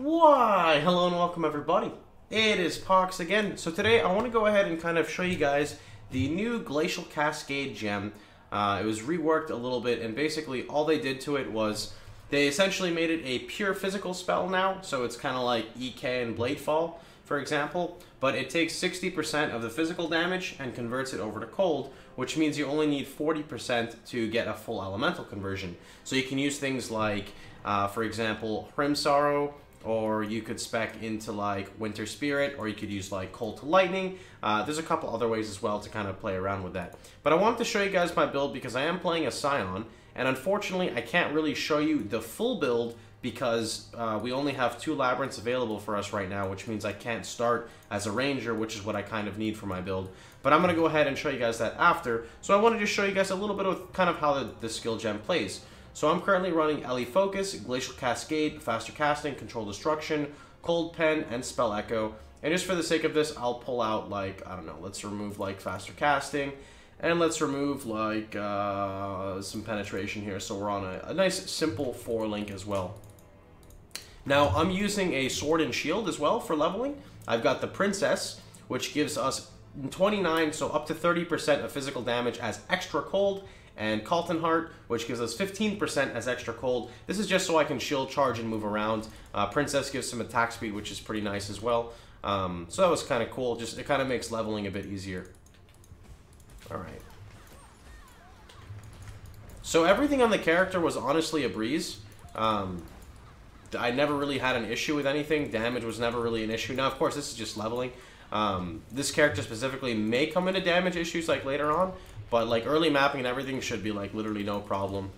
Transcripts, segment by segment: Why, hello and welcome everybody. It is Pox again. So today I want to go ahead and kind of show you guys the new Glacial Cascade gem. It was reworked a little bit, and basically all they did to it was they essentially made it a pure physical spell now, so it's kind of like EK and Bladefall, for example, but it takes 60% of the physical damage and converts it over to cold, which means you only need 40% to get a full elemental conversion. So you can use things like, for example, Hrimsorrow, or you could spec into like Winter Spirit, or you could use like Cold to Lightning. There's a couple other ways as well to kind of play around with that. But I wanted to show you guys my build because I am playing a Scion, and unfortunately I can't really show you the full build because we only have 2 labyrinths available for us right now, which means I can't start as a ranger, which is what I kind of need for my build. But I'm going to go ahead and show you guys that after. So I wanted to show you guys a little bit of kind of how the skill gem plays. So I'm currently running Ele Focus, Glacial Cascade, Faster Casting, Control Destruction, Cold Pen, and Spell Echo. And just for the sake of this, I'll pull out, like, I don't know, let's remove, like, Faster Casting. And let's remove, like, some Penetration here. So we're on a nice, simple 4-link as well. Now, I'm using a Sword and Shield as well for leveling. I've got the Princess, which gives us 29, so up to 30% of physical damage as extra cold, and Kaltenheart, which gives us 15% as extra cold. This is just so I can shield charge and move around. Princess gives some attack speed, which is pretty nice as well. So that was kind of cool. Just it kind of makes leveling a bit easier. All right. So everything on the character was honestly a breeze. I never really had an issue with anything. Damage was never really an issue. Now, of course, this is just leveling. This character specifically may come into damage issues like later on, but like early mapping and everything should be like literally no problem.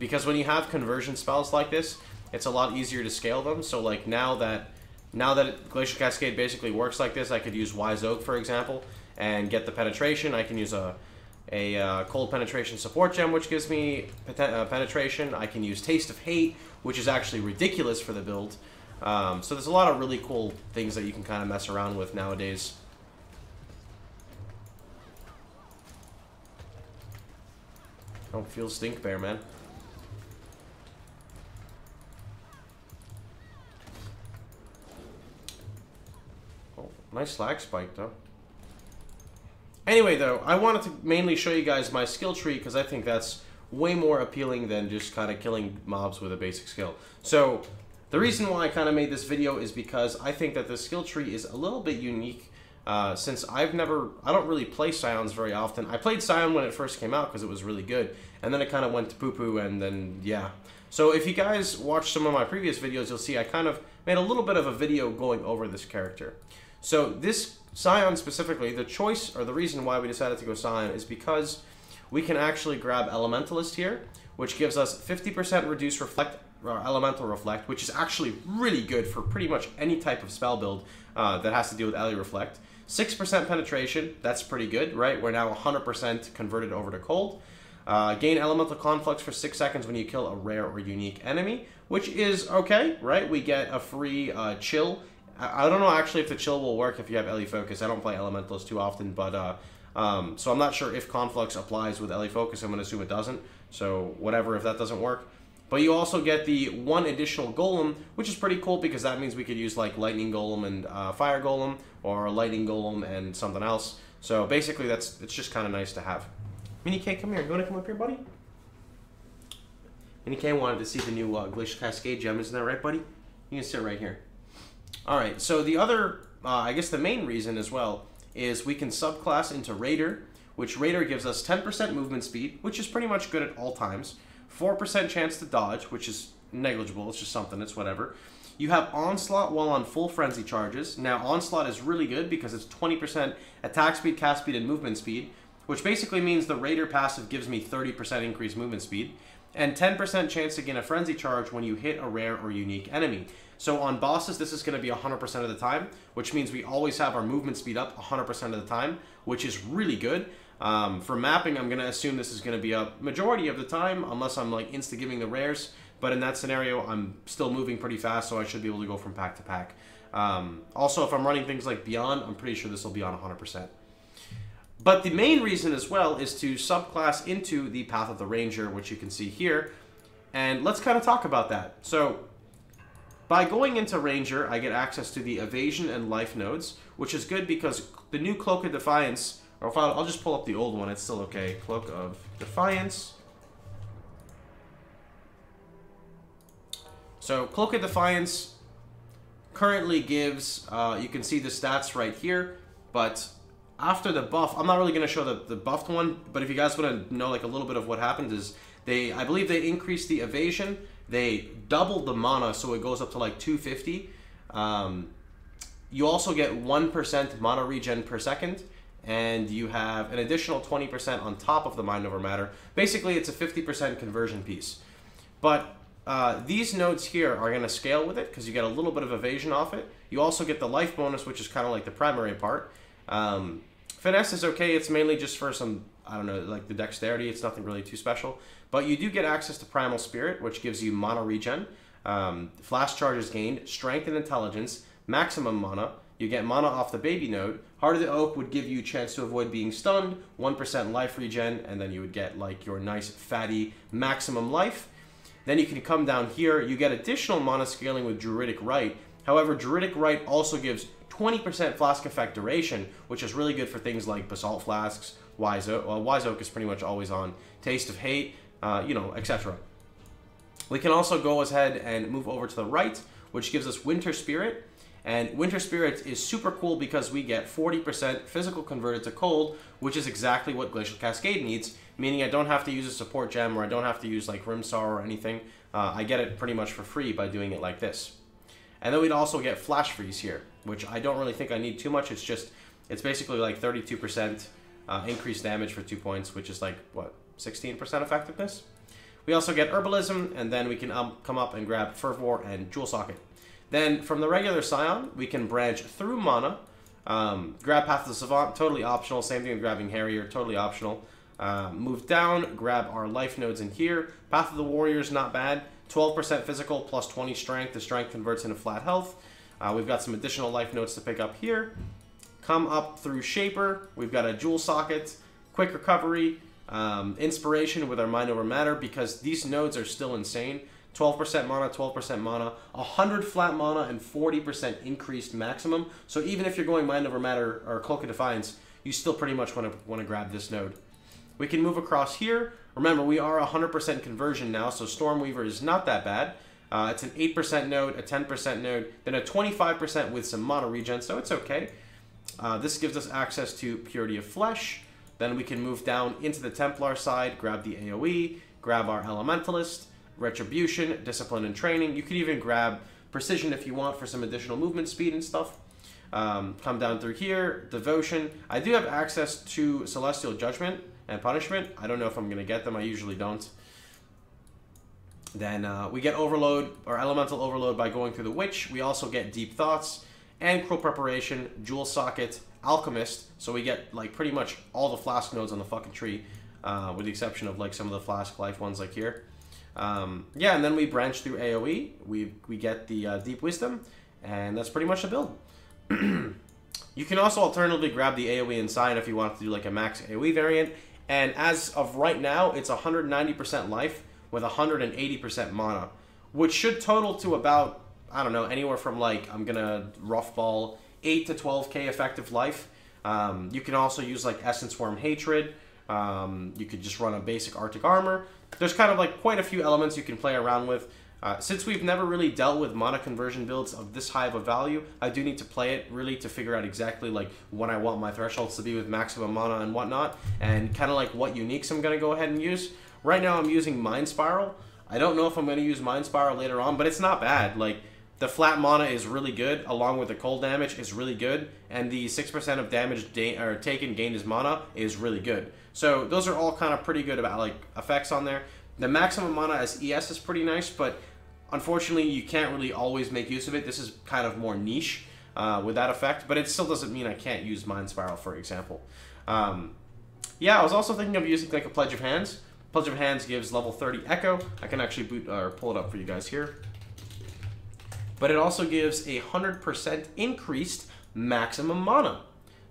Because when you have conversion spells like this, it's a lot easier to scale them. So like now that Glacial Cascade basically works like this, I could use Wise Oak, for example, and get the penetration. I can use a Cold Penetration Support Gem, which gives me penetration. I can use Taste of Hate, which is actually ridiculous for the build. So there's a lot of really cool things that you can kind of mess around with nowadays. Don't feel stink bear, man. Oh, nice lag spike, though. Anyway, though, I wanted to mainly show you guys my skill tree because I think that's way more appealing than just kind of killing mobs with a basic skill. So the reason why I kind of made this video is because I think that the skill tree is a little bit unique. Since I don't really play Scions very often. I played Scion when it first came out because it was really good, and then it kind of went to poo-poo, and then, yeah. So if you guys watch some of my previous videos, you'll see I kind of made a little bit of a video going over this character. So this Scion specifically, the choice, or the reason why we decided to go Scion is because we can actually grab Elementalist here, which gives us 50% reduced reflect, or elemental reflect, which is actually really good for pretty much any type of spell build that has to do with Ele Reflect. 6% penetration, that's pretty good, right? We're now 100% converted over to cold. Gain elemental conflux for 6 seconds when you kill a rare or unique enemy, which is okay, right? We get a free chill. I don't know actually if the chill will work if you have Ele Focus. I don't play Elementals too often, but so I'm not sure if conflux applies with Ele Focus. I'm going to assume it doesn't, so whatever if that doesn't work. But you also get the 1 additional golem, which is pretty cool because that means we could use like lightning golem and fire golem, or lightning golem and something else. So basically, it's just kind of nice to have. Mini K, come here. You want to come up here, buddy? Mini K wanted to see the new Glacial Cascade gem, isn't that right, buddy? You can sit right here. All right. So the other, I guess, the main reason as well is we can subclass into Raider, which Raider gives us 10% movement speed, which is pretty much good at all times. 4% chance to dodge, which is negligible. It's just something. It's whatever. You have Onslaught while on full Frenzy charges. Now, Onslaught is really good because it's 20% attack speed, cast speed, and movement speed, which basically means the Raider passive gives me 30% increased movement speed and 10% chance to gain a Frenzy charge when you hit a rare or unique enemy. So on bosses, this is going to be 100% of the time, which means we always have our movement speed up 100% of the time, which is really good. For mapping, I'm going to assume this is going to be up majority of the time, unless I'm like insta-giving the rares. But in that scenario, I'm still moving pretty fast, so I should be able to go from pack to pack. Also, if I'm running things like Beyond, I'm pretty sure this will be on 100%. But the main reason as well is to subclass into the Path of the Ranger, which you can see here. And let's kind of talk about that. So By going into Ranger, I get access to the Evasion and Life nodes, which is good because the new Cloak of Defiance... Or if I'll just pull up the old one, it's still okay. Cloak of Defiance. So, Cloak of Defiance currently gives... you can see the stats right here, but... After the buff, I'm not really going to show the buffed one, but if you guys want to know like a little bit of what happened is, I believe they increased the evasion, they doubled the mana, so it goes up to like 250. You also get 1% mana regen per second, and you have an additional 20% on top of the Mind Over Matter. Basically, it's a 50% conversion piece. But these nodes here are going to scale with it, because you get a little bit of evasion off it. You also get the life bonus, which is kind of like the primary part. Finesse is okay, it's mainly just for some, I don't know, like the dexterity, it's nothing really too special. But you do get access to Primal Spirit, which gives you mana regen, flash charges gained, strength and intelligence, maximum mana, you get mana off the baby node, Heart of the Oak would give you a chance to avoid being stunned, 1% life regen, and then you would get like your nice fatty maximum life. Then you can come down here, you get additional mana scaling with Druidic Rite. However, Druidic Rite also gives 20% flask effect duration, which is really good for things like basalt flasks, Wise Oak. Well, Wise Oak is pretty much always on. Taste of Hate, you know, etc. We can also go ahead and move over to the right, which gives us Winter Spirit. And Winter Spirit is super cool because we get 40% physical converted to cold, which is exactly what Glacial Cascade needs, meaning I don't have to use a support gem, or I don't have to use like Hrimsorrow or anything. I get it pretty much for free by doing it like this. And then we'd also get Flash Freeze here, which I don't really think I need too much. It's just, it's basically like 32% increased damage for 2 points, which is like, what, 16% effectiveness? We also get Herbalism, and then we can come up and grab Fervor and Jewel Socket. Then from the regular Scion, we can branch through mana, grab Path of the Savant, totally optional. Same thing with grabbing Harrier, totally optional. Move down, grab our life nodes in here. Path of the Warrior is not bad. 12% physical plus 20 strength. The strength converts into flat health. We've got some additional life nodes to pick up here. Come up through Shaper. We've got a Jewel Socket, Quick Recovery, Inspiration with our Mind Over Matter, because these nodes are still insane. 12% mana, 12% mana, 100 flat mana, and 40% increased maximum. So even if you're going Mind Over Matter or Cloak of Defiance, you still pretty much want to grab this node. We can move across here. Remember, we are 100% conversion now, so Stormweaver is not that bad. It's an 8% node, a 10% node, then a 25% with some mana regen, so it's okay. This gives us access to Purity of Flesh. Then we can move down into the Templar side, grab the AoE, grab our Elementalist, Retribution, Discipline and Training. You could even grab Precision if you want for some additional movement speed and stuff. Come down through here, Devotion. I do have access to Celestial Judgment and Punishment. I don't know if I'm going to get them. I usually don't. Then we get Overload, or Elemental Overload, by going through the Witch. We also get Deep Thoughts and Cruel Preparation, Jewel Socket, Alchemist. So we get, like, pretty much all the flask nodes on the fucking tree, with the exception of, like, some of the flask life ones, like here. Yeah, and then we branch through AoE. We get the Deep Wisdom, and that's pretty much the build. You can also alternatively grab the AoE and Scion if you want to do, like, a max AoE variant. And as of right now, it's 190% life, with 180% mana, which should total to about, I don't know, anywhere from like, I'm going to rough ball 8 to 12k effective life. You can also use like Essence Worm, Hatred. You could just run a basic Arctic Armor. There's kind of like quite a few elements you can play around with. Since we've never really dealt with mana conversion builds of this high of a value, I do need to play it really to figure out exactly like what I want my thresholds to be with maximum mana and whatnot, and kind of like what uniques I'm going to go ahead and use. Right now I'm using Mind Spiral. I don't know if I'm going to use Mind Spiral later on, but it's not bad. Like, the flat mana is really good, along with the cold damage is really good, and the 6% of damage taken gained as mana is really good. So those are all kind of pretty good about like effects on there. The maximum mana as ES is pretty nice, but unfortunately you can't really always make use of it. This is kind of more niche with that effect, but it still doesn't mean I can't use Mind Spiral, for example. Yeah, I was also thinking of using like a Pledge of Hands. Pledge of Hands gives level 30 Echo. I can actually pull it up for you guys here. But it also gives a 100% increased maximum mana.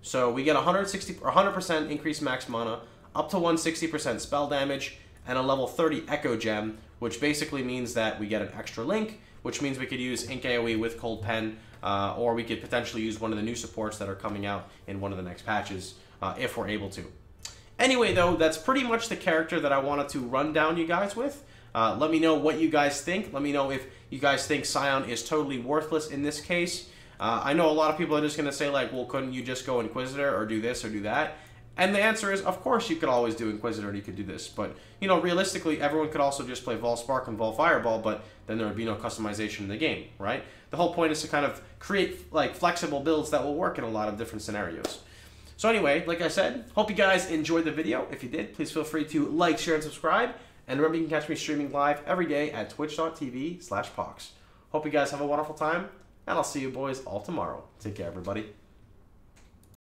So we get 100% increased max mana, up to 160% spell damage, and a level 30 Echo Gem, which basically means that we get an extra link, which means we could use Ink AoE with Cold Pen, or we could potentially use one of the new supports that are coming out in one of the next patches, if we're able to. Anyway, though, that's pretty much the character that I wanted to run down you guys with. Let me know what you guys think. Let me know if you guys think Scion is totally worthless in this case. I know a lot of people are just going to say, like, well, couldn't you just go Inquisitor or do this or do that? And the answer is, of course, you could always do Inquisitor and you could do this. But, you know, realistically, everyone could also just play Volspark and Volfireball, but then there would be no customization in the game, right? The whole point is to kind of create, like, flexible builds that will work in a lot of different scenarios. So anyway, like I said, hope you guys enjoyed the video. If you did, please feel free to like, share, and subscribe. And remember, you can catch me streaming live every day at twitch.tv/pox. Hope you guys have a wonderful time, and I'll see you boys all tomorrow. Take care, everybody.